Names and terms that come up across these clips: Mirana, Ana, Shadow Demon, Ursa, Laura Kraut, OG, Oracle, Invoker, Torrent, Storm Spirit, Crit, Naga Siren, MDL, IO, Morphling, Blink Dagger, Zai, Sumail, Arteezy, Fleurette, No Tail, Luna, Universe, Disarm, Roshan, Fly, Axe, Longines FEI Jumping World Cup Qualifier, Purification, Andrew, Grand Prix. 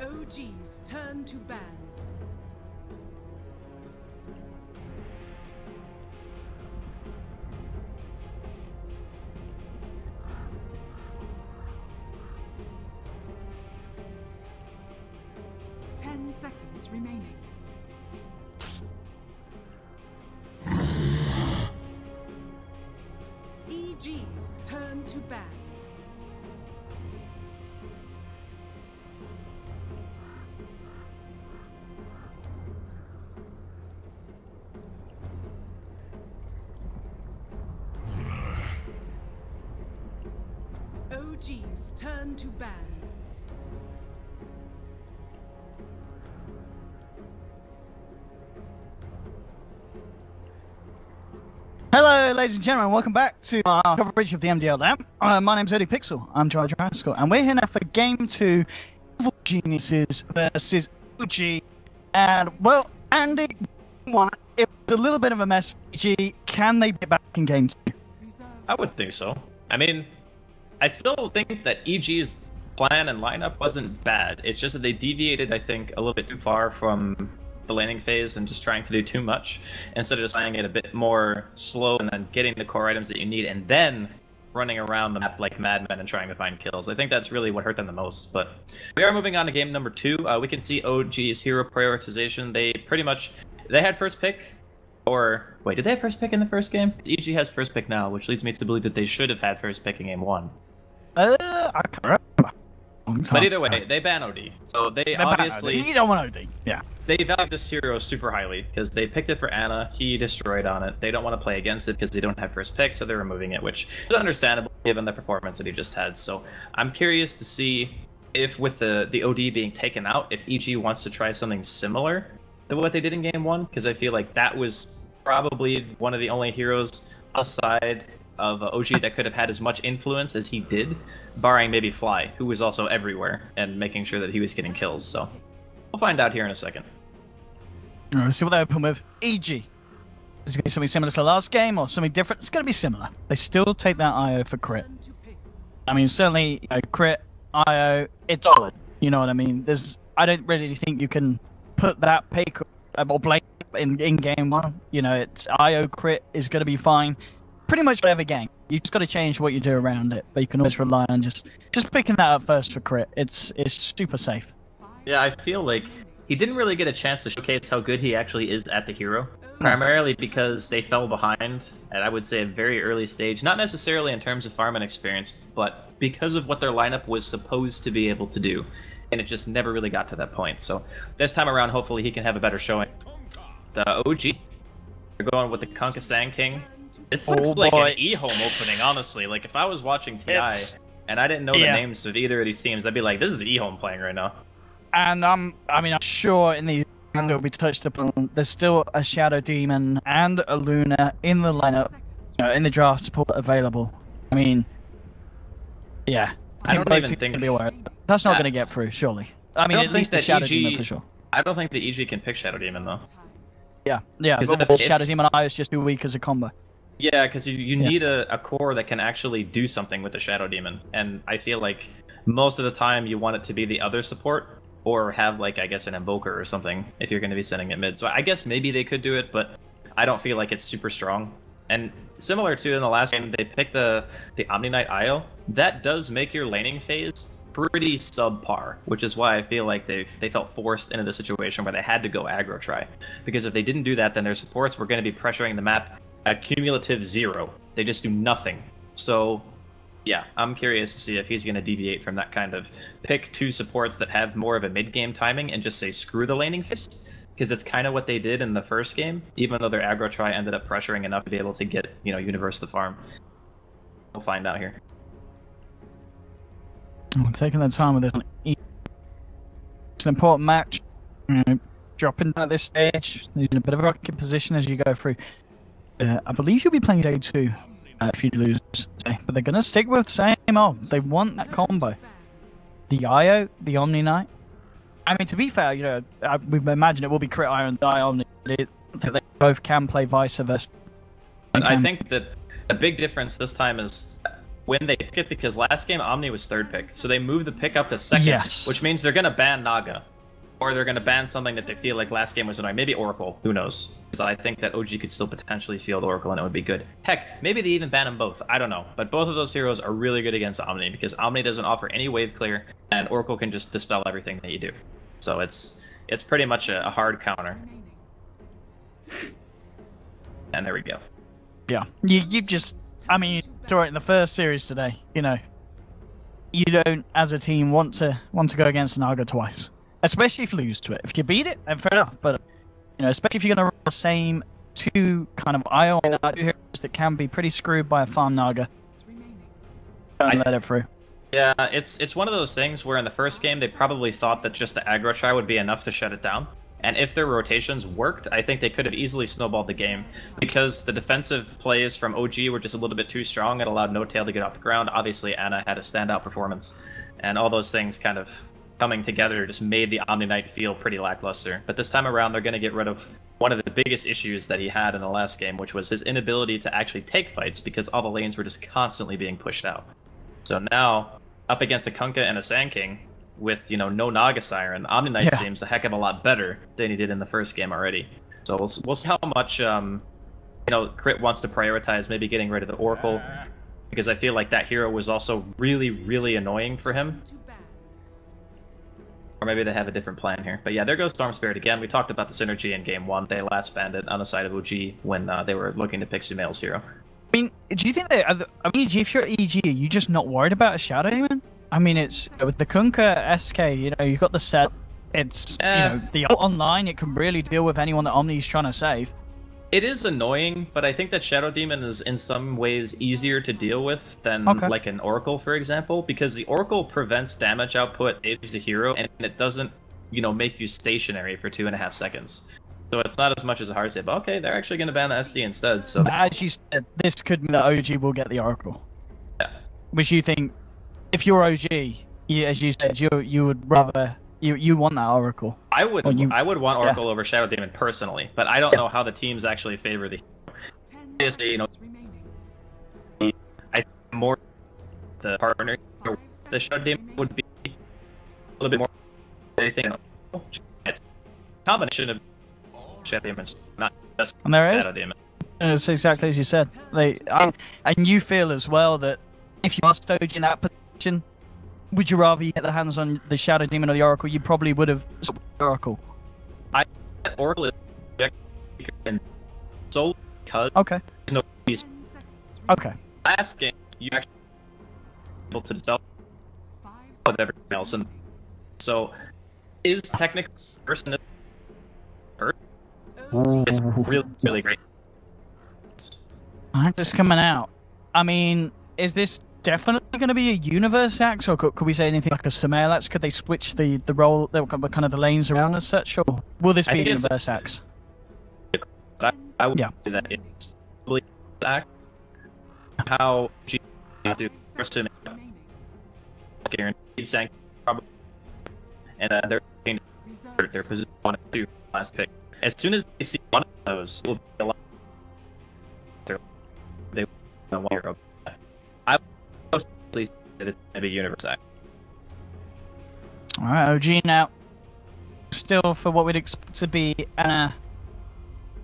OG's turn to ban. Remaining. EG's turn to ban. OG's turn to ban. Hello, ladies and gentlemen, welcome back to our coverage of the MDL Lab. My name's Odie Pixel, I'm JerAx, and we're here now for Game 2, Evil Geniuses versus OG. And, well, Andy, it was a little bit of a mess for OG. Can they get back in Game 2? I would think so. I mean, I still think that EG's plan and lineup wasn't bad. It's just that they deviated, I think, a little bit too far from the laning phase and just trying to do too much instead of just playing it a bit more slow and then getting the core items that you need and then running around the map like madmen and trying to find kills. I think that's really what hurt them the most. But we are moving on to game number 2. We can see OG's hero prioritization. They had first pick, or wait, did they have first pick in the first game? EG has first pick now, which leads me to believe that they should have had first pick in game 1. I can't remember. But either way, they ban OD. So they obviously... You don't want OD. Yeah. They value this hero super highly because they picked it for Ana. He destroyed on it. They don't want to play against it because they don't have first pick, so they're removing it, which is understandable given the performance that he just had. So I'm curious to see if with the OD being taken out, if EG wants to try something similar to what they did in game 1, because I feel like that was probably one of the only heroes aside of OG that could have had as much influence as he did, barring maybe Fly, who was also everywhere and making sure that he was getting kills. So we'll find out here in a second. All right, let's see what they open with. EG. Is it going to be something similar to the last game or something different? It's going to be similar. They still take that IO for crit. I mean, certainly, you know, crit, IO, it's solid. You know what I mean? I don't really think you can put that pick or blame in game 1. You know, it's IO crit is going to be fine. Pretty much whatever game, you just got to change what you do around it, but you can always rely on just picking that up first for crit. It's super safe. Yeah, I feel like he didn't really get a chance to showcase how good he actually is at the hero, primarily because they fell behind at, I would say, a very early stage. Not necessarily in terms of farm and experience, but because of what their lineup was supposed to be able to do, and it just never really got to that point. So this time around, hopefully he can have a better showing. The OG, they're going with the Kunkka Sand King. This looks like an e-home opening, honestly. Like, if I was watching TI and I didn't know the names of either of these teams, I'd be like, this is e-home playing right now. And I mean, I'm sure in the end it'll be touched upon. There's still a Shadow Demon and a Luna in the lineup, you know, in the draft pool available. I mean, yeah, I don't even think that's not going to get through, surely. I mean, at least the Shadow Demon for sure. I don't think the EG can pick Shadow Demon though. Yeah, yeah, Shadow Demon and I is just too weak as a combo. Yeah, because you need a core that can actually do something with the Shadow Demon. And I feel like most of the time you want it to be the other support or have, like, I guess, an Invoker or something if you're going to be sending it mid. So I guess maybe they could do it, but I don't feel like it's super strong. And similar to in the last game, they picked the Omni Knight IO. That does make your laning phase pretty subpar, which is why I feel like they felt forced into the situation where they had to go aggro try. Because if they didn't do that, then their supports were going to be pressuring the map a cumulative 0. They just do nothing. So, yeah, I'm curious to see if he's going to deviate from that kind of pick two supports that have more of a mid-game timing and just say screw the laning phase, because it's kind of what they did in the first game, even though their aggro try ended up pressuring enough to be able to get, you know, Universe the farm. We'll find out here. I'm taking the time with this. It's an important match. You know, dropping down at this stage, in a bit of a rocket position as you go through. I believe you'll be playing day 2 if you lose, but they're going to stick with the same old. They want that combo. The IO, the Omni Knight. I mean, to be fair, you know, we imagine it will be Crit IO and Die Omni. They both can play vice versa. And I think that a big difference this time is when they pick it, because last game Omni was third pick, so they moved the pick up to second, which means they're gonna ban Naga, or they're gonna ban something that they feel like last game was annoying. Maybe Oracle, who knows? Because I think that OG could still potentially field Oracle and it would be good. Heck, maybe they even ban them both, I don't know. But both of those heroes are really good against Omni, because Omni doesn't offer any wave clear, and Oracle can just dispel everything that you do. So it's pretty much a hard counter. And there we go. Yeah, you've just, I mean, it's all right in the first series today, you know. You don't, as a team, want to go against Naga twice. Especially if you lose to it. If you beat it, then fair enough, but, you know, especially if you're going to run the same two kind of IO heroes that can be pretty screwed by a farm Naga. Don't let it through. Yeah, it's one of those things where in the first game, they probably thought that just the aggro try would be enough to shut it down. And if their rotations worked, I think they could have easily snowballed the game, because the defensive plays from OG were just a little bit too strong. It allowed No Tail to get off the ground. Obviously, Ana had a standout performance, and all those things kind of coming together just made the Omni Knight feel pretty lackluster. But this time around, they're going to get rid of one of the biggest issues that he had in the last game, which was his inability to actually take fights because all the lanes were just constantly being pushed out. So now, up against a Kunkka and a Sand King, with, you know, no Naga Siren, Omni Knight seems a heck of a lot better than he did in the first game already. So we'll see how much, you know, Crit wants to prioritize maybe getting rid of the Oracle, because I feel like that hero was also really, really annoying for him. Or maybe they have a different plan here. But yeah, there goes Storm Spirit again. We talked about the synergy in game one. They last banned it on the side of OG when they were looking to pick Sumail's hero. I mean, do you think that, I mean, if you're EG, are you just not worried about a Shadow Demon? I mean, it's, you know, with the Kunkka SK, you know, you've got the set, it's, you know, the ult online, it can really deal with anyone that Omni's trying to save. It is annoying, but I think that Shadow Demon is in some ways easier to deal with than like an Oracle, for example, because the Oracle prevents damage output, saves the hero, and it doesn't, you know, make you stationary for 2.5 seconds. So it's not as much as a hard save, but okay, they're actually going to ban the SD instead, so... As you said, this could mean that OG will get the Oracle. Yeah. Which you think... If you're OG, as you said, you would rather you want that Oracle. I would want Oracle over Shadow Demon personally, but I don't know how the teams actually favor the hero. Obviously, you know, I think more the partner the Shadow Demon would be a little bit more. Anything it's a combination of Shadow Demons, not just Shadow Demon. And it's exactly as you said. And you feel as well that if you are Stoge in that position, would you rather get the hands on the Shadow Demon or the Oracle? You probably would have Oracle. I Oracle is and solely because there's no piece. Last game you actually were able to develop with everything else, and so is technically person it's really, really great. I'm just coming out. I mean, is this definitely going to be a Universe Axe, or could we say anything like a Sumail Axe? Could they switch the role, the kind of the lanes around as such, or will this be a Universe Axe? I would say that it's probably Axe. How G do first to guaranteed sank probably, and they're looking to their position 1 and 2 last pick. As soon as they see one of those, it will be a lot. They will be 1 year. That it's going to be Universe Act. Alright, OG now. Still for what we'd expect to be Ana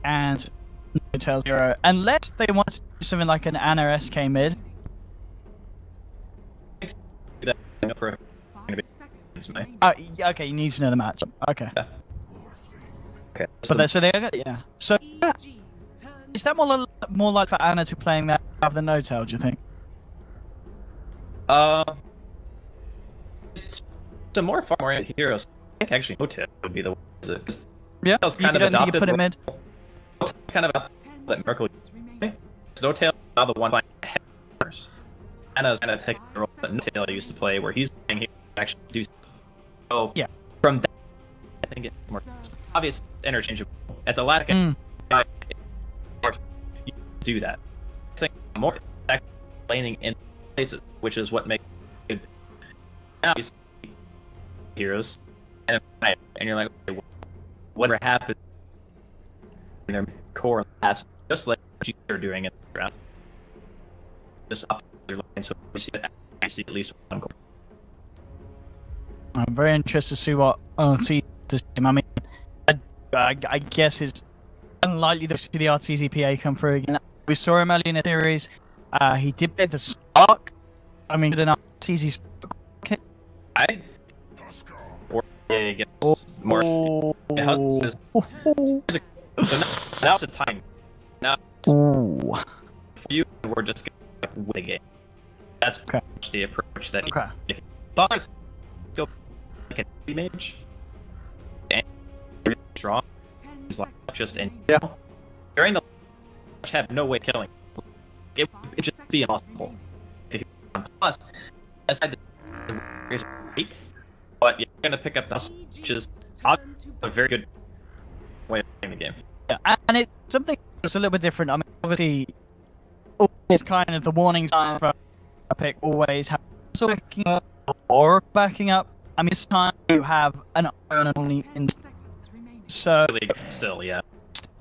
and No Tail Zero. Unless they want to do something like an Ana SK mid. Okay, you need to know the matchup. Okay. Yeah. Okay. So, so is that more like for Ana to playing that rather than No Tail, do you think? It's a more farm-oriented hero, so I think actually No Tail would be the one. Yeah, it's kind of adopted. You put him in. It's kind of that Merkle. No Tail is now the one playing the head first. Ana's kind of taking the role that No Tail used to play, where he's playing here to actually do stuff. So, yeah, from that, I think it's more obvious it's interchangeable. At the last game, you do that. It's like more actually laning in places, which is what makes it good. Now you see heroes, and you're like, okay, whatever happened in their core last, just like what you're doing in the round. Just up other line, so we see that I see at least one goal. I'm very interested to see what OT does. I mean, I guess it's unlikely to see the Arteezy PA come through again. We saw him earlier in the series. He did play the Spark. I mean, did an Arteezy Spark. I. Or against Morphling. Now's the time. Now. Ooh. You were just going to win the game. That's okay. The approach that okay. You thought go like an image and draw is like just in yeah. During the match have no way of killing. It would just be impossible. If you plus aside the is great, but you're gonna pick up the house, which is a very good way of playing the game. Yeah, and it's something that's a little bit different. I mean obviously it's kind of the warning sign for a pick always have so picking up or backing up. I mean this time you have an iron only in so still yeah.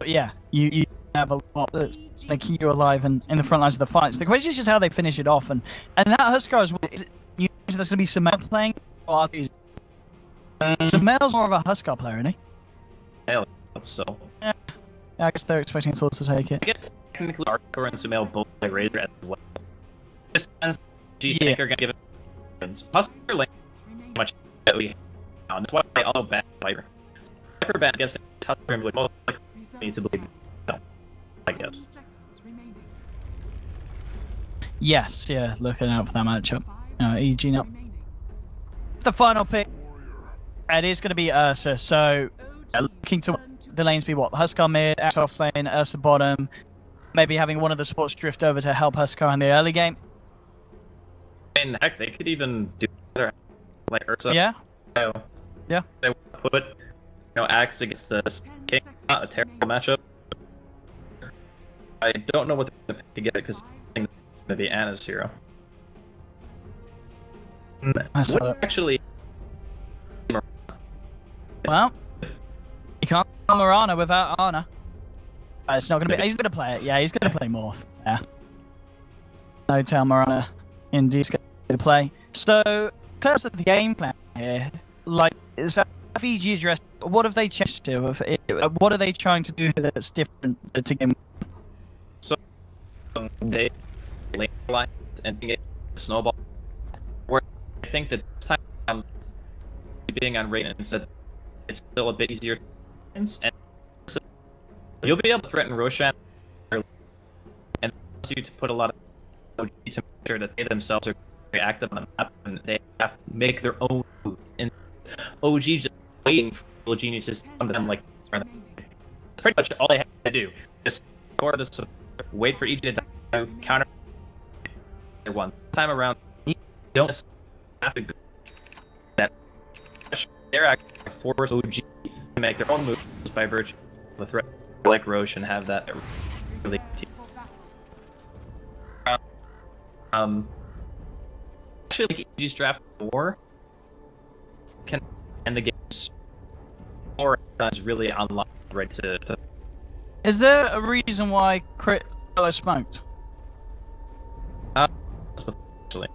Yeah, you have a lot that they keep you alive and in the front lines of the fights. The question is just how they finish it off and that Huskar as well is it, you know there's gonna be Sumail playing or Sumail's more of a Huskar player, isn't he? Yeah, so yeah. I guess they're expecting Source to take it. I guess technically Arthur and Sumail both play Razor as well. This depends do you think are gonna give it Huskar lane much that we found. That's why they all ban Viper. Viper ban I guess Huskar would most likely need to believe no. I guess. Yes, yeah, looking out for that matchup. EG now. The final pick. It is gonna be Ursa, so looking to the lanes be what? Huskar mid, Axe off lane, Ursa bottom, maybe having one of the supports drift over to help Huskar in the early game. I mean, heck, they could even do better, like Ursa. Yeah. So, yeah. They would put, you know, Axe against the Sand King. Not a terrible matchup. I don't know what they're going to get because I think it's going to be Ana's hero. What actually? Well. You can't play Mirana without Ana. It's not gonna be. He's gonna play it. Yeah, he's gonna play Morph. Yeah. No Tail Mirana, indeed, gonna play. So, close to the game plan here. Like, is that VG address? What have they changed to? What are they trying to do that's different to game? So, they lane lines and get snowball. Where I think that this time being on Raiden instead, it's still a bit easier. And so you'll be able to threaten Roshan and force you to put a lot of OG to make sure that they themselves are very active on the map and they have to make their own move. And OG just waiting for Evil Geniuses to come to them like pretty much all they have to do. Just score the support, wait for each to counter one time around. You don't have to go that they're actually force OG to make their own moves by virtue of the threat, like Roshan, have that really team. Actually, like, EG's draft war can end the game. Or is really unlocked right to. Is there a reason why Crit smoked? Actually.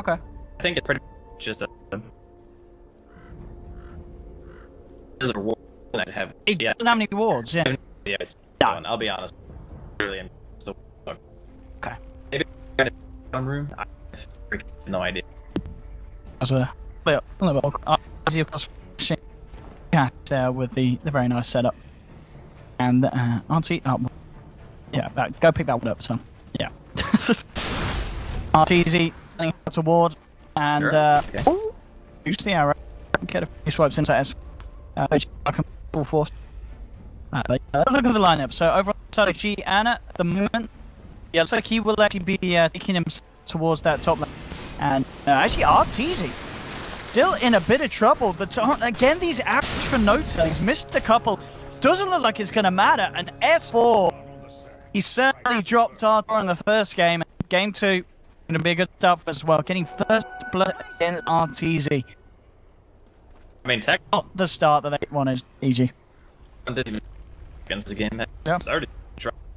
Okay. I think it's pretty much just a. Is a reward that have it doesn't have any rewards, yeah. Yeah, it's done. I'll be honest. Really, so okay. Maybe one room. I have no idea. As a little bit cat there with the very nice setup, and Auntie, oh, yeah, go pick that one up, son. Yeah, Arteezy, that's a ward, and okay. Oh, you see how get a few swipes into S4. I can pull force. But let's look at the lineup. So overall, Sado G Ana at the moment. Yeah, looks like he will actually be taking him towards that top lane. And actually, Arteezy still in a bit of trouble. The again, these Axe for No Tail. He's missed a couple. Doesn't look like it's going to matter. And S4, he certainly dropped Tauren in the first game. Game two, going to be a good stuff as well. Getting first blood against Arteezy. I mean, tech not the start that they wanted, EG. I didn't even against the game. Started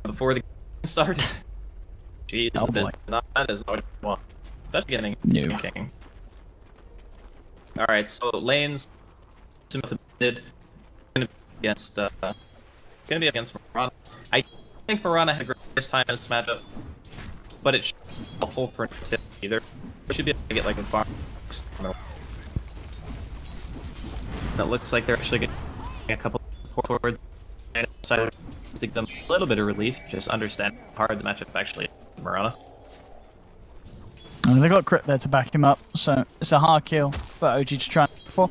before the game started. Jeez, oh, this is not That is not what you want. Especially getting Sand King. Alright, so lanes did against gonna be against Mirana. I think Mirana had the greatest time in this matchup, but it shouldn't be helpful for Tip either. We should be able to get like a box. That looks like they're actually getting a couple of support forwards and decided to give them a little bit of relief, just understand how hard the matchup actually is with Mirana. And they got Crit there to back him up, so it's a hard kill for OG to try for.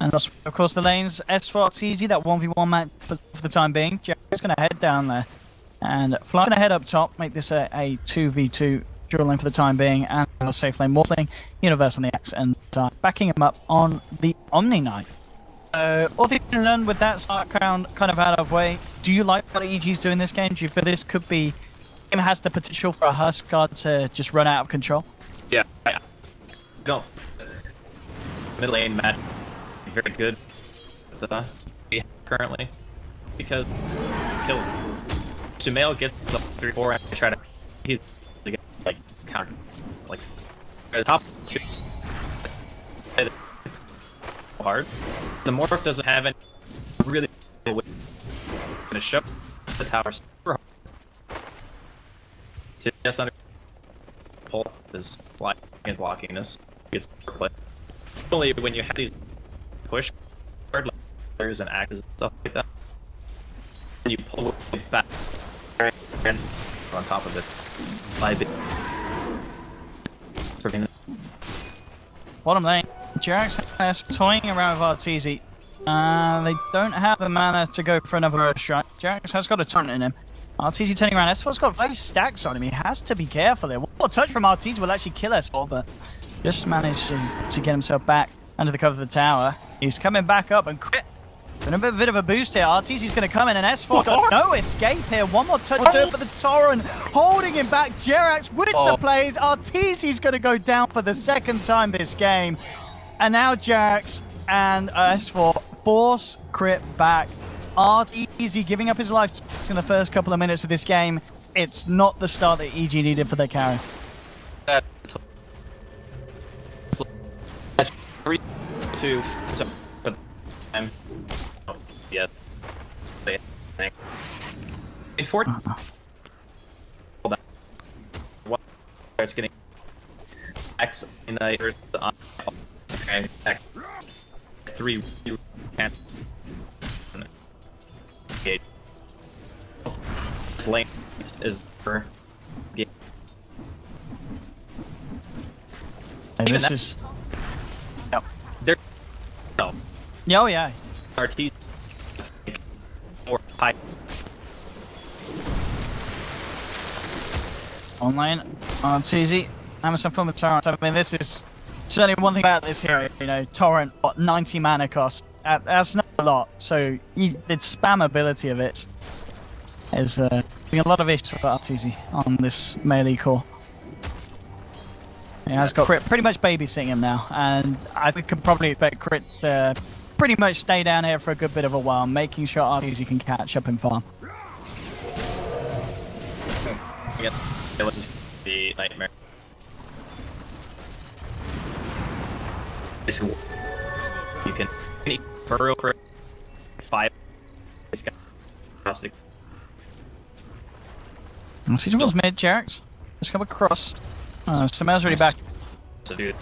And of course the lanes, S4, Arteezy, that 1v1 match for the time being. JerAx going to head down there, and Fly going to head up top, make this a 2v2 dual lane for the time being, and a safe lane Morphling, Universe on the Axe, and Zai backing him up on the Omni Knight. So, all things learned with that start round kind of out of way. Do you like what EG's doing this game? Do you feel this could be... game has the potential for a Huskar to just run out of control? Yeah, I don't. Mid lane match very good currently, because kill Sumail gets the 3-4 and try to he's like counter like top two hard. The Morph doesn't have any really gonna show the tower super hard. To just under pull is flying and blocking us. It's play. Only when you have these push hard like players and axes and stuff like that. And you pull it back and on top of it. Bottom lane, JerAx is toying around with Arteezy. They don't have the mana to go for another strike. JerAx has got a torrent in him. Arteezy turning around. S4's got 5 stacks on him. He has to be careful there. What touch from Arteezy will actually kill S4, but just managed to get himself back under the cover of the tower. He's coming back up and Crit. And a bit of a boost here. Arteezy's going to come in, and S4 got no escape here. One more touch down for the Tauren, holding him back. JerAx with the plays. Arteezy's going to go down for the second time this game. And now JerAx and S4 force Crit back. Arteezy giving up his life in the first couple of minutes of this game. It's not the start that EG needed for their carry. That's 3-2. So, yeah. In 4. Hold on. It's getting X in the Earth on. Okay. 3. You can't. Gate. This lane is for. Gate. And this is. No. There. No. Oh, yeah. Arteezy. Or high. Online. Arteezy. I'm some fun with Torrent. I mean, this is certainly one thing about this hero. You know, Torrent, what, 90 mana cost? That's not a lot. So, the spam ability of it is being a lot of issues for Arteezy on this melee core. He has got Crit pretty much babysitting him now, and I could probably expect Crit to pretty much stay down here for a good bit of a while, making sure Arteezy can catch up and farm. It was the nightmare. You can burrow for 5. This guy plastic. I see someone's mid, JerAx. Just come across. Sumail's already back. Dude.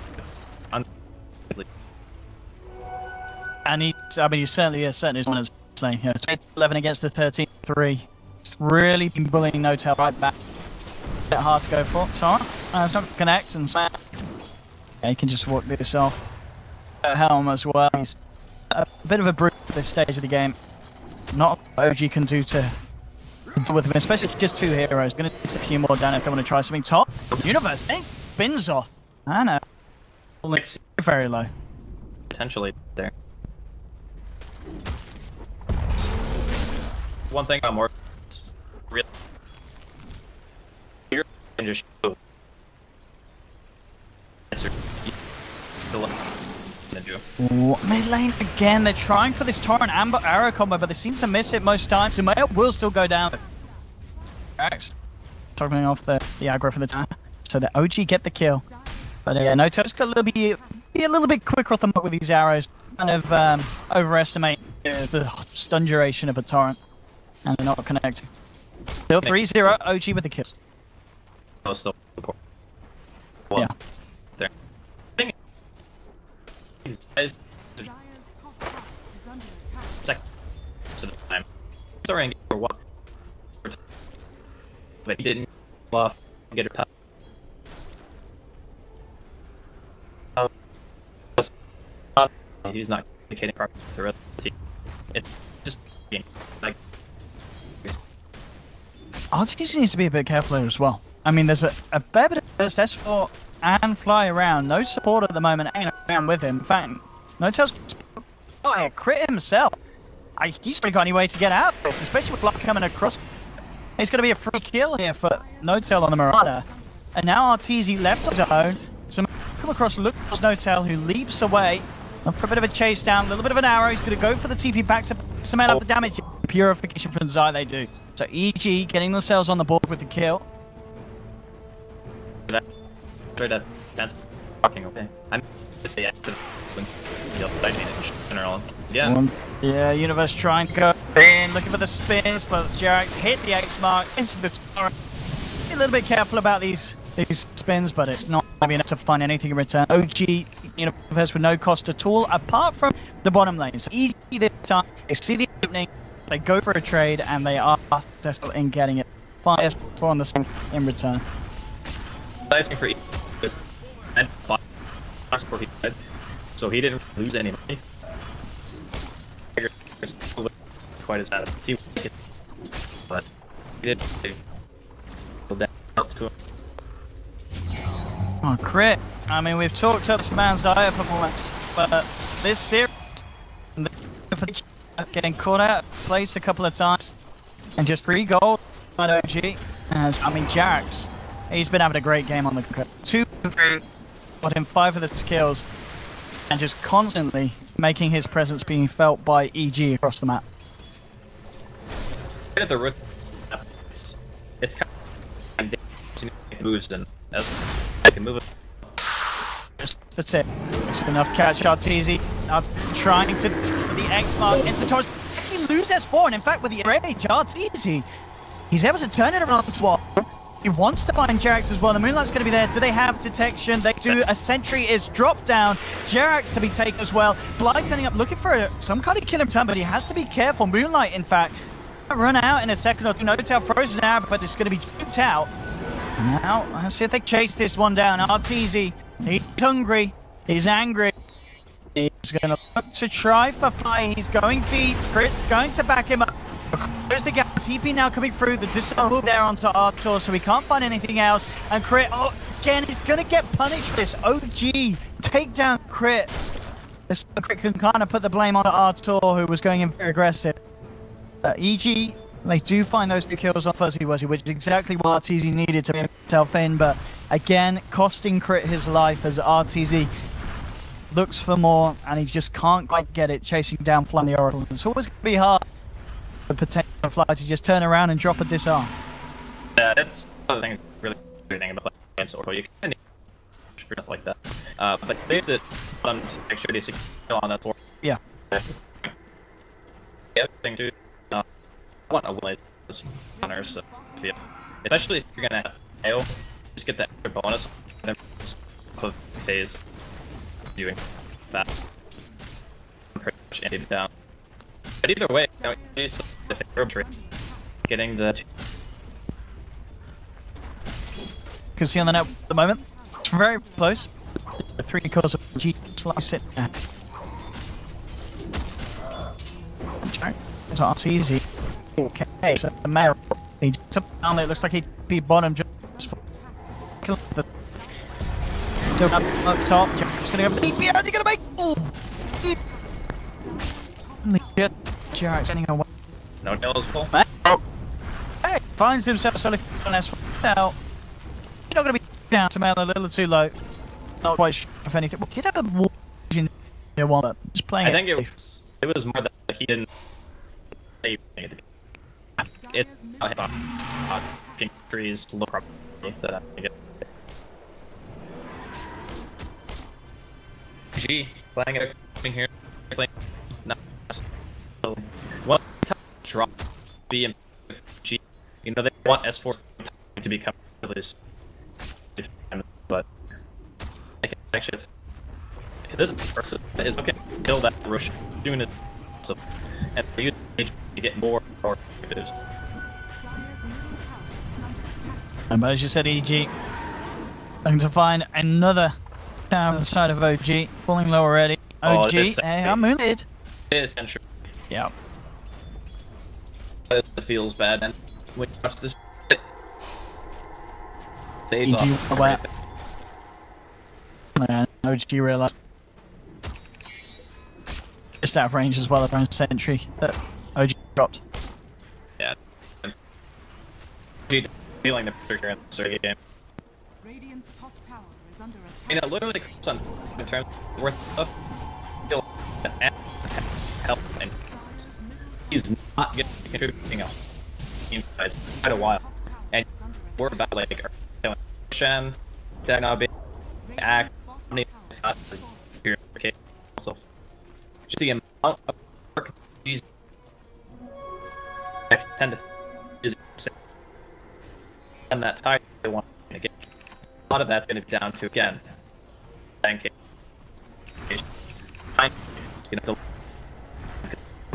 And he certainly is one as lane here. 11 against the 13-3. It's really been bullying No Tail right back. A bit hard to go for. Sorry. It's not connect and Sam. Yeah, he can just walk this off. Helm as well. He's a bit of a brute at this stage of the game. Not what OG can do to deal with him, especially just 2 heroes. Gonna do a few more down if they want to try something top. Universe, eh? Spins off. Ana. It's very low. Potentially there. One thing about Morph is really you can just show answer. Mid lane again, they're trying for this Torrent Amber Arrow combo, but they seem to miss it most times. Sumail will still go down. JerAx toggling off the aggro for the time. so that OG get the kill. But yeah, no Tail's got to be a little bit quicker off the mark with these arrows. Kind of overestimate the stun duration of a Torrent, and they're not connecting. Still 3-0, OG with the kill. No, still support. Yeah. There. These guys are second to the time. Sorry, I didn't get her one. But he didn't get her top. He's not communicating properly with the rest of the team. It's just being like. Arteezy needs to be a bit careful as well. I mean, there's a fair bit of first S4 and Fly around. No support at the moment ain't around with him. In fact, No Tail's a crit himself. He's probably got any way to get out of this, especially with Fly coming across. It's going to be a free kill here for No Tail on the Mirana. And now Arteezy left his own. So come across, look for No Tail, who leaps away. And for a bit of a chase down, a little bit of an arrow. He's going to go for the TP back to Sumail up the damage. Purification from Zai they do. So EG getting themselves on the board with the kill. That's fucking okay. I'm just the accident in general. Yeah. Yeah, Universe trying to go in, looking for the spins, but JerAx hit the X-Mark into the turret. A little bit careful about these spins, but it's not going to be enough to find anything in return. OG Universe with no cost at all, apart from the bottom lane. So EG this time, they see the opening, they go for a trade, and they are successful in getting it. Fires on the same in return. Nice thing for EG was that box before he died, so he didn't lose any money. Quite as out of the team, but he did go down to him. Oh, Crit. I mean, we've talked about this man's dire performance, but this series, getting caught out of place a couple of times, and just 3 gold by OG. As, I mean, JerAx, he's been having a great game on the Kunkka. 2 for 3, got him 5 for the skills, and just constantly making his presence being felt by EG across the map. At the root, it's kind of like moves and as I can move it. That's it. It's enough catch Arteezy. Trying to the X-Mark into Torrent. Actually lose S4, and in fact with the rage Arteezy, he's able to turn it around as well. He wants to find JerAx as well. The Moonlight's going to be there. Do they have detection? They do. A sentry is dropped down. JerAx to be taken as well. Blight's ending up looking for some kind of kill him turn, but he has to be careful. Moonlight, in fact, run out in a second or two. No Tail frozen out, but it's going to be jumped out. Now, let's see if they chase this one down. Arteezy, he's hungry. He's angry. He's going to look to try for Fly. He's going deep. Crit's going to back him up. There's the gap, TP now coming through, the disarm there onto Artur, so we can't find anything else, and Crit, oh, again, he's gonna get punished for this. OG, take down Crit. This Crit can kind of put the blame on Artur, who was going in very aggressive. EG, they do find those 2 kills on Fuzzy Wuzzy, which is exactly what Arteezy needed to make himself in, but again, costing Crit his life as Arteezy looks for more, and he just can't quite get it, chasing down Fly and the Oracle. It's always gonna be hard. The potential Fly to just turn around and drop a disarm. Yeah, that's the thing really thing about against Oracle. You kind of need stuff like that. But they use it to make sure they secure on that. Yeah. The other thing too, I want a win on Ursa. Yeah. Especially if you're gonna have IO, just get that extra bonus off of phase doing that. Pretty much ended down. But either way, you know, getting the... Can see on the net at the moment. It's very close. The 3 kills of G slice it down. It's easy. Okay, so the mayor. He took down there. It looks like he'd be bottom just for... Up top. Just gonna go for the DPS. He's gonna make... Ooh. Holy shit. JerAx getting away. No Tail is full. Oh. Hey, finds himself solely on S4 now. He's not going to be down to Mail a little too low. Not quite sure if anything. Well, he did have a war in there one, but just playing I think it was more that he didn't save anything. It's not hit on trees, low probability that I think it. OG playing it here, playing not so one time drop B and G. You know they want S4 to become this, but I can actually this person is okay to kill that Roshan soon as possible, and they use to get more or negatives. And as you said, EG, looking to find another down the side of OG, falling low already. OG, hey, I'm wounded. It is century. Yeah. It feels bad, and when you watch this, they lost everything. Yeah, OG realized it's out of range as well around sentry that OG dropped. Yeah. OG feeling the pressure in the Sergei game. Radiant's top tower is under attack. You know, literally comes on in terms of worth of skill and help, and he's not getting contributing it's quite a while. And we're about like killing Roshan, Dagnabi, Axe, Omni Knight, here okay. So just the amount of work these next 10 is insane. And that high they want to get. A lot of that's going to be down to again. Thank you.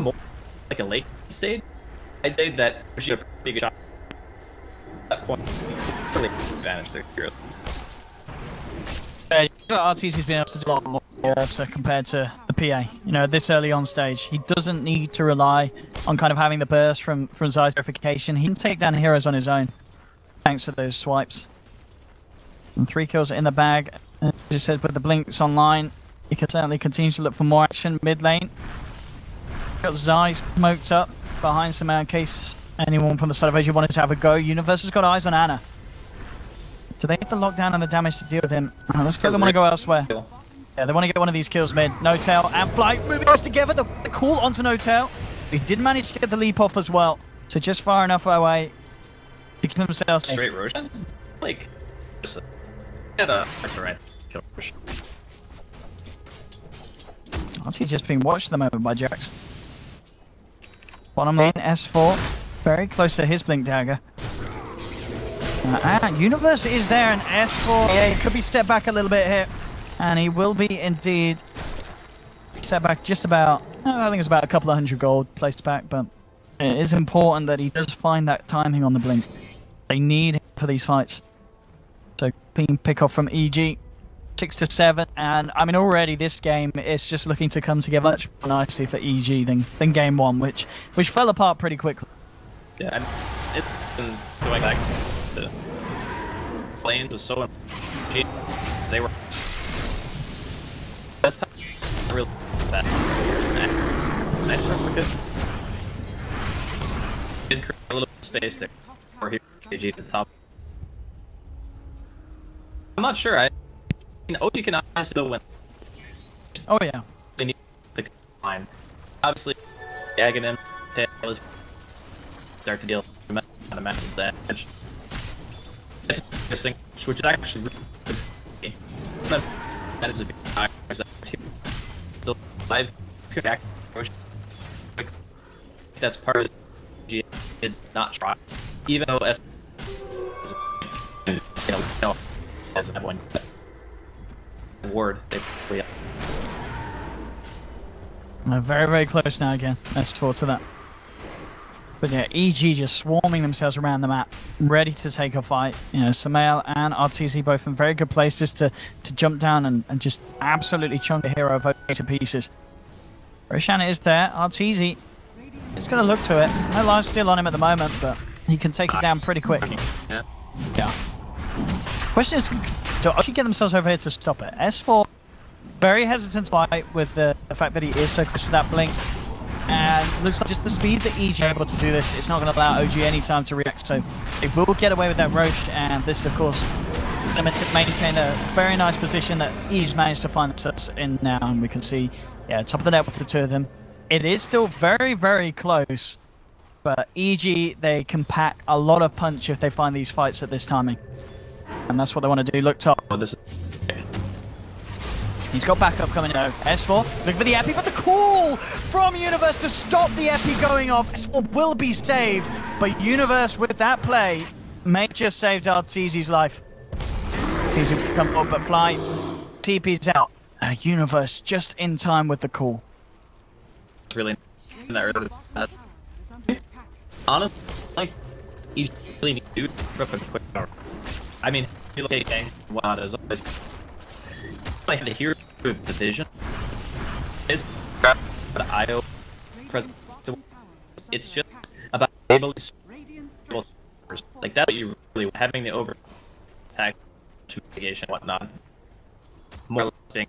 More like a late stage. I'd say that she had a pretty good shot at that point. Really advantage their hero. Arteezy's been able to do a lot more compared to the PA. You know, this early on stage, he doesn't need to rely on kind of having the burst from Zai's verification. He can take down heroes on his own. Thanks to those swipes. And 3 kills in the bag. As I said, with the blinks online, you can certainly continue to look for more action mid lane. Got Zai smoked up behind Sumail in case anyone from the side of Asia wanted to have a go. Universe has got eyes on Ana. Do they have the lockdown and the damage to deal with him? Oh, let's get them want to go elsewhere. Yeah, they want to get one of these kills mid. No Tail and Fly moving close together. The call onto No Tail. He did manage to get the leap off as well. So just far enough away. Picking themselves straight Roshan? Like, just get a Torrent kill Roshan. Arteezy just being watched at the moment by JerAx. Bottom lane, S4, very close to his Blink Dagger. And Universe is there, and S4, yeah, he could be stepped back a little bit here. And he will be indeed set back just about, I think it's about a couple of hundred gold placed back, but it is important that he does find that timing on the blink. They need him for these fights. So clean pick off from EG, 6 to 7, and I mean already this game is just looking to come together much more nicely for EG than game 1, which fell apart pretty quickly. Yeah, and it's been going back to the planes was so important. They were that's not really bad. Nice replicate. Did create a little space there for here AG to top. I'm not sure. I mean, OG can obviously still win. Oh yeah. They need to climb. Obviously, Dagging him, Tail is start to deal with the amount of damage. It's interesting, which is actually really good. That is a big high as that too. Still live could act that's part of it. Did not try. Even though S as an one word, they probably are. Very, very close now again. S4 to that. But yeah, EG just swarming themselves around the map, ready to take a fight. You know, Sumail and Arteezy both in very good places to jump down and just absolutely chunk the hero to pieces. Roshan is there, Arteezy. It's going to look to it. No life steal on him at the moment, but he can take it down pretty quick. Yeah. Yeah. Question is, do OG get themselves over here to stop it? S4, very hesitant to fight with the fact that he is so close to that blink. And looks like just the speed that EG are able to do this, it's not going to allow OG any time to react, so it will get away with that Roche, and this of course is going to maintain a very nice position that EG's managed to find themselves in now, and we can see, yeah, top of the net with the two of them. It is still very, very close, but EG, they can pack a lot of punch if they find these fights at this timing. And that's what they want to do, look top. Oh, this is... He's got backup coming out. S4, looking for the Epi, but the call from Universe to stop the Epi going off. S4 will be saved, but Universe with that play may have just saved Arteezy's life. Arteezy will come up, but Fly TP's out. Universe just in time with the call. Really, honestly, you really need to do a quick hour. I mean, you look at Wada is always like the hero of the vision. It's about the IO present. It's just about able to like that. You really having the over attack to mitigation and whatnot. More thing.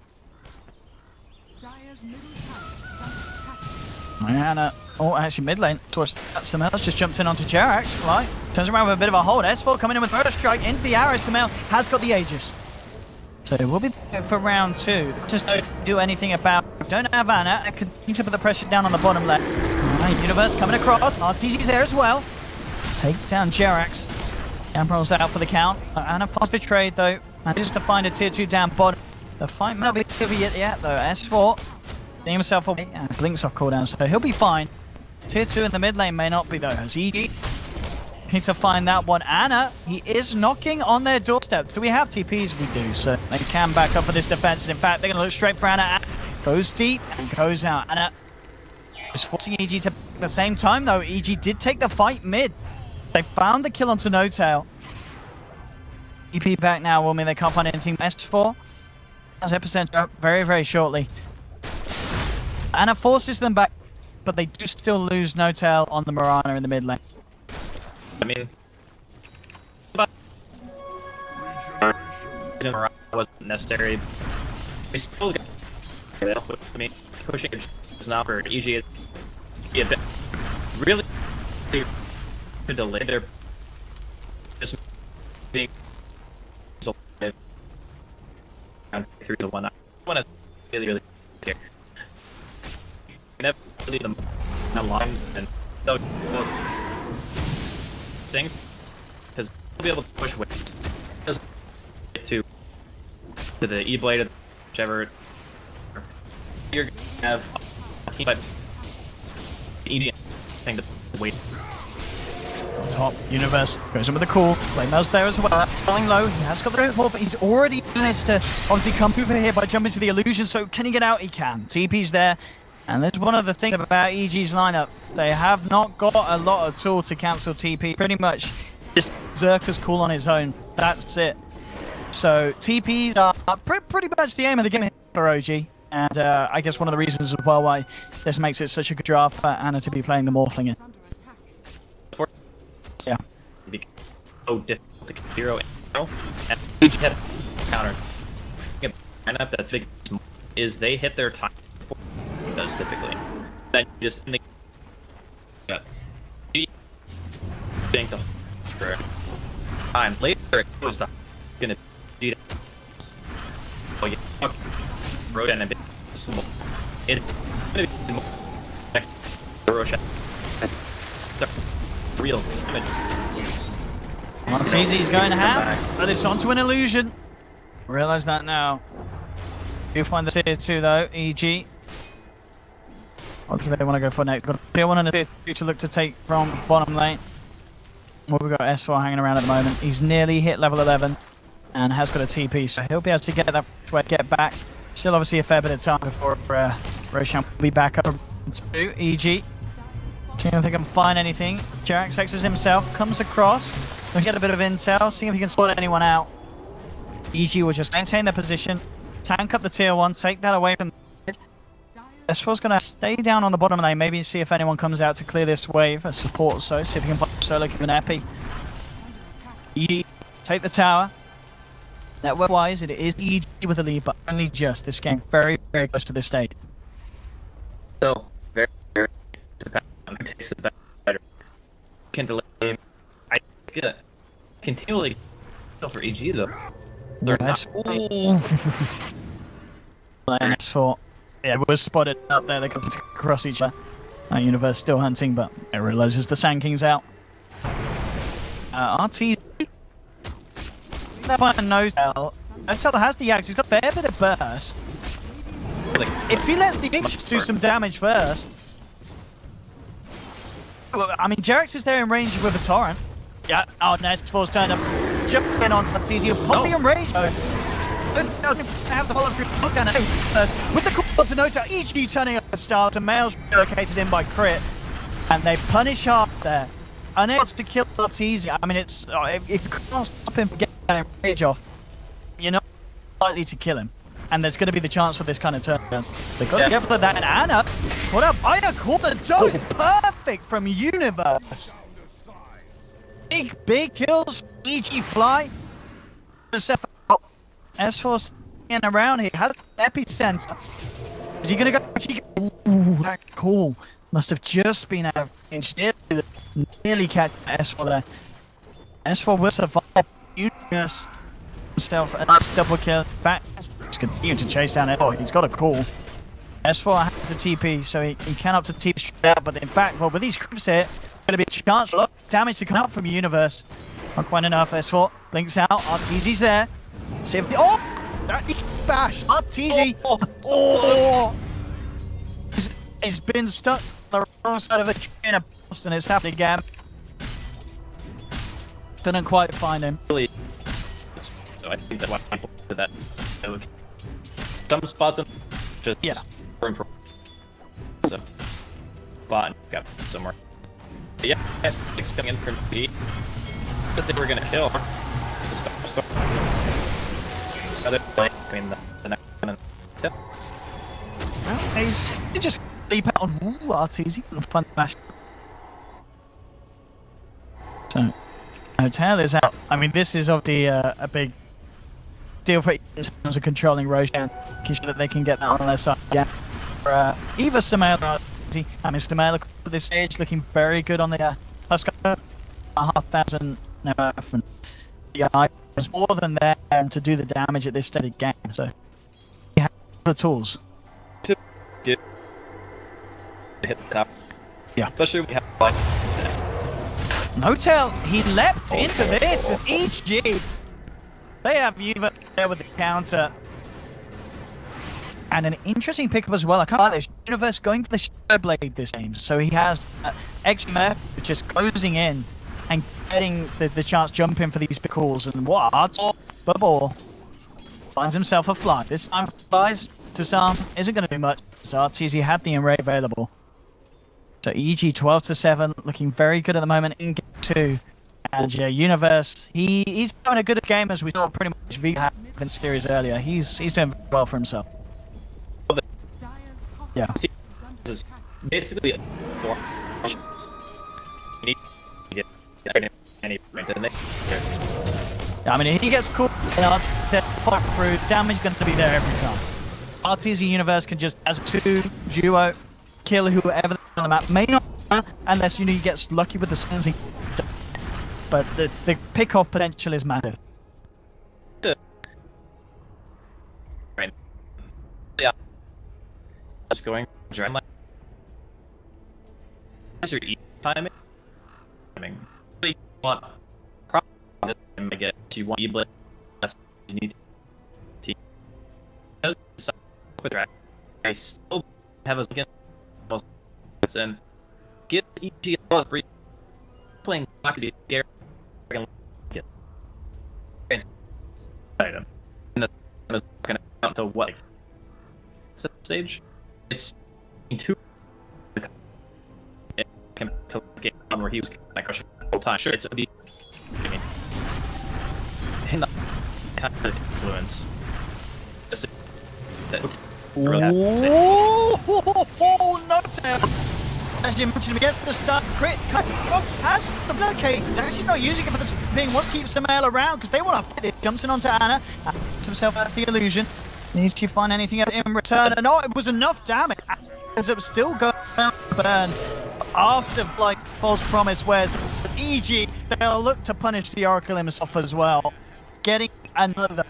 Mirana, oh actually mid lane, towards Sumail just jumped in onto JerAx, Fly turns around with a bit of a hold, S4 coming in with first strike into the arrow, Sumail has got the Aegis. So we'll be back for round two, just don't do anything about it. Don't have Ana, I continue to put the pressure down on the bottom left. Alright, Universe coming across, Arteezy's there as well. Take down JerAx, Ambrose out for the count, Ana fast betrayed though, manages to find a tier 2 down bottom. The fight might not be over yet though, S4. Getting himself away and Blink's off cooldown, so he'll be fine. Tier 2 in the mid lane may not be though, as he needs to find that one. Ana, he is knocking on their doorstep. Do we have TPs? We do, so they can back up for this defense. In fact, they're going to look straight for Ana. Ana goes deep and goes out. Ana is forcing EG to at the same time though. EG did take the fight mid. They found the kill onto No Tail. TP back now will mean they can't find anything S4. That's Epicenter up very, very shortly. Ana forces them back, but they do still lose No Tail on the Mirana in the mid lane. I mean, but Mirana wasn't necessary. We still got. I mean, pushing is not for EG. Is a bit really to delay their just being round 3-1. I want to really, really care. Never leave them aligned and those things because they'll be able to push waves. Just get to the E blade, whichever. You're gonna have a team, but ED thing to wait. On top, Universe goes in with the call. Flamel's there as well. Falling low, he has got the root ball, but he's already managed to obviously come over here by jumping to the illusion. So can he get out? He can. TP's there. And that's one of the things about EG's lineup. They have not got a lot at all to cancel TP. Pretty much just Zerka's call on his own. That's it. So TPs are pretty much the aim of the game for OG. And I guess one of the reasons as well why this makes it such a good draft for Ana to be playing the Morphling in. Yeah. So difficult to hero and each hit counter. Lineup that's big is they hit their time. Does typically. Then you just in the think the for time later it goes to gonna do that. Roshan a bit simple. It's gonna be more next Roshan. Stuff real damage. Arteezy is going to have, but it's onto an illusion. Realize that now. You'll find the tier 2 though, EG. What do they want to go for next? Got tier 1 and a tier 2 to look to take from bottom lane. Well, we've got S4 hanging around at the moment. He's nearly hit level 11 and has got a TP, so he'll be able to get that way, get back. Still obviously a fair bit of time before Roshan will be back up to EG. See if I can find anything. JerAx X's himself, comes across. We'll get a bit of intel, see if he can sort anyone out. EG will just maintain their position, tank up the tier 1, take that away from S4's going to stay down on the bottom lane, maybe see if anyone comes out to clear this wave as support or so, see if he can find solo, keep an epi. EG, take the tower. Network-wise, it is EG with the lead, but only just this game. Very, very close to this stage. So, very, very dependent on who takes the better. Can delay him. I think continually kill for EG, though. They're nice. S4. Yeah, we're spotted up there, they come across each other. Universe still hunting, but it realizes the Sand King's out. Arteezy. No Tail. No Tail has the Axe, he's got a fair bit of burst. Morphling. If he lets the Aegis do some damage first... I mean, JerAx is there in range with a Torrent. Yeah, oh, nice. Force turned up. Jumping in on Arteezy. Probably in range. No, have the voluntary look down first. With the call to No Tail, EG turning up a star to Mail's relocated in by Crit. And they punish Hart there. Unable to kill Arteezy. I mean, it's... if you can't stop him from getting rage off, you're not likely to kill him. And there's going to be the chance for this kind of turn. They got to get for that. And Ana, what up? Ana caught the dog. Perfect from Universe. Big, big kills. EG Fly. S4 in around here. Has an epicenter. Is he going to go? Ooh, that call must have just been out of range. Nearly catch S4 there. S4 will survive. Universe himself. A nice double kill. Back. He's continuing to chase down S4. He's got a call. S4 has a TP, so he can up to TP straight out. But in fact, well, with these creeps here, going to be a chance for a lot of damage to come out from Universe. Not quite enough. S4 blinks out. Arteezy's there. See if the... Oh! That bash! Arteezy! Oh! He's been stuck on the wrong side of a chain of post, and it's happened again. Didn't quite find him. Really, I think that's why people do that. Some spots and just so spot got somewhere. But yeah, S6 coming in from B. Good thing we're gonna kill. It's a star. Another play between the next one and the tip. Well, he's just leap out on Arteezy. Fun bash. So, Hotel is out. I mean, this is obviously a big deal for in terms of controlling Roshan, making sure that they can get that on their side. Yeah, for either Sumail or Arteezy. I mean, Sumail at this stage looking very good on the Huskar. 1,500 from the IO is more than there to do the damage at this stage of the game. So, he has the tools to get to hit the top. Yeah, especially when we have life. No Tail, he leapt into this. And HG. They have Yuva there with the counter. And an interesting pickup as well. I can't like this. Universe going for the Shadow Blade this game. So he has extra map, which is closing in and getting the chance to jump in for these big calls. And what? Bubble finds himself a Fly. This time Fly's disarm isn't going to do much. So Arteezy had the array available. So EG 12-7 looking very good at the moment in game 2. And yeah, Universe, he's doing a good game as we saw pretty much V have in series earlier. He's doing very well for himself. Yeah. Basically, I mean, if he gets caught in Arteezy through, damage going to be there every time. Arteezy Universe can just, as two duo, kill whoever on the map. May not unless Uni gets lucky with the skins. But the pick-off potential is massive. Yeah. Just going adrenaline. Is your E timing? You want probably to get to one E blip. That's what you need to do. I still have a skin and get EG on free playing Rockety Dare. And that's gonna count to what stage? It's two. It came to the game where he was like crushing the whole time. Sure, it's OD. I mean, and the kind of influence. Oh, No Tail! As you mentioned, against the start, Crit has the blockade. He's actually not using it for the thing. Wants to keep Sumail around because they want to fight it. Jumps in onto Ana, himself as the illusion. Needs to find anything else in return, and oh, it was enough damage. Ends up still going down to burn after like False Promise, whereas EG they'll look to punish the Oracle himself as well, getting another.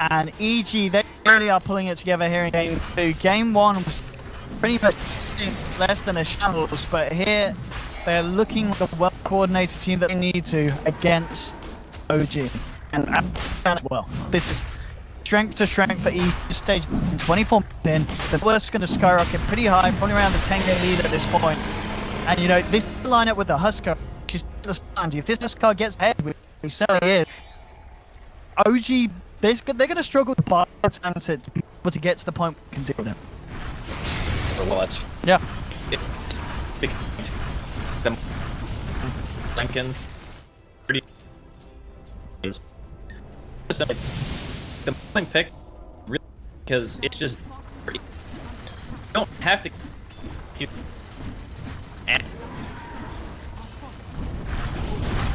And EG they really are pulling it together here in game 2. Game 1 was pretty much less than a shambles, but here they're looking like a well-coordinated team that they need to against OG and as well. This is. strength to strength at each stage in 24 minutes in. The worst is going to skyrocket pretty high, probably around the 10k lead at this point. And you know, this lineup with the Huskar, she's the stand. If this Huskar gets ahead, which he certainly is, OG, they're going to struggle with bar to be able to get to the point where we can deal with them. Well, that's... yeah. It's big. Them Lincoln. Pretty. The morning pick, really, because it's just pretty. You don't have to. And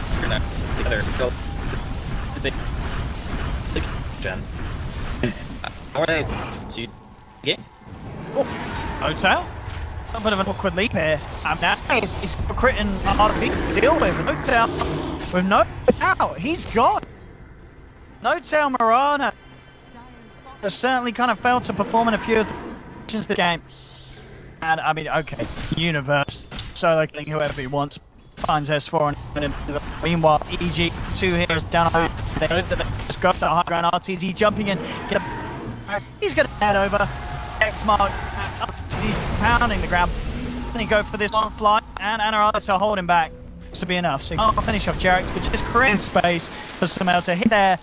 it's gonna together go to the gen. Or they see game. Oh, No Tail. A little bit of an awkward leap here. Now he's critting RT to deal with. No Tail with no Tail. He's gone. No Tail Mirana has certainly kind of failed to perform in a few of the actions of the game. And I mean, okay, Universe solo killing whoever he wants, finds S4 and him. Meanwhile, EG2 here is down. They know that they just got the high ground. Arteezy jumping in. He's going to head over. X-Mark, Arteezy pounding the ground. Then he go for this long fly, and Ana to hold him back. To be enough, so I'll finish off JerAx, which is creating space for Sumail to hit there,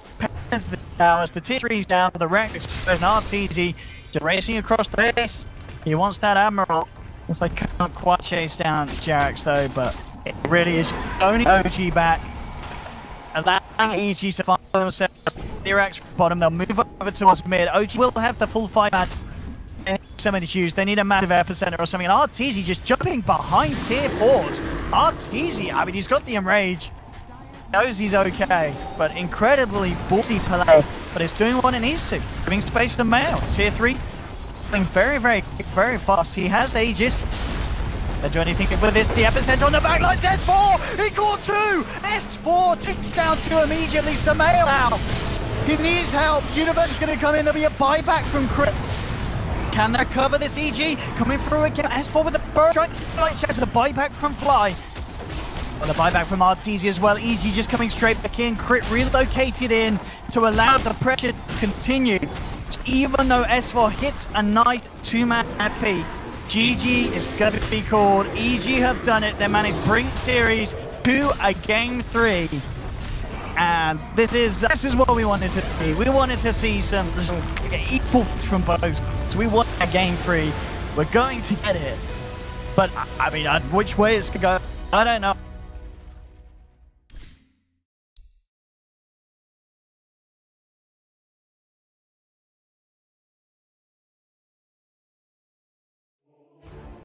into the towers, the T3's down, the wreck explosion, Arteezy just racing across the base. He wants that Admiral, as they can't quite chase down JerAx though, but it really is only OG back, allowing EG to find themselves, JerAx bottom, they'll move over towards mid, OG will have the full fight match. So many issues, they need a massive epicenter or something, and Arteezy just jumping behind tier 4s. Arteezy, I mean, he's got the enrage, knows he's okay, but incredibly ballsy play, but it's doing what it needs to, giving space for the male. Tier 3, playing very, very quick, very fast, he has Aegis. They do anything with this, the epicenter on the backline, S4, he caught two, S4 takes down two immediately, Sumail out. He needs help, Universe is going to come in, there'll be a buyback from Crit. Can they cover this EG? Coming through again, S4 with the burst strike, light shares with the buyback from Fly. Well, the buyback from Arteezy as well, EG just coming straight back in, Crit relocated in to allow the pressure to continue. Even though S4 hits a nice two-man AP, GG is going to be called. EG have done it, they managed to bring series to a game 3. And this is what we wanted to see. We wanted to see some equal from both. So we want a game 3. We're going to get it. But I mean, which way it's going to go, I don't know.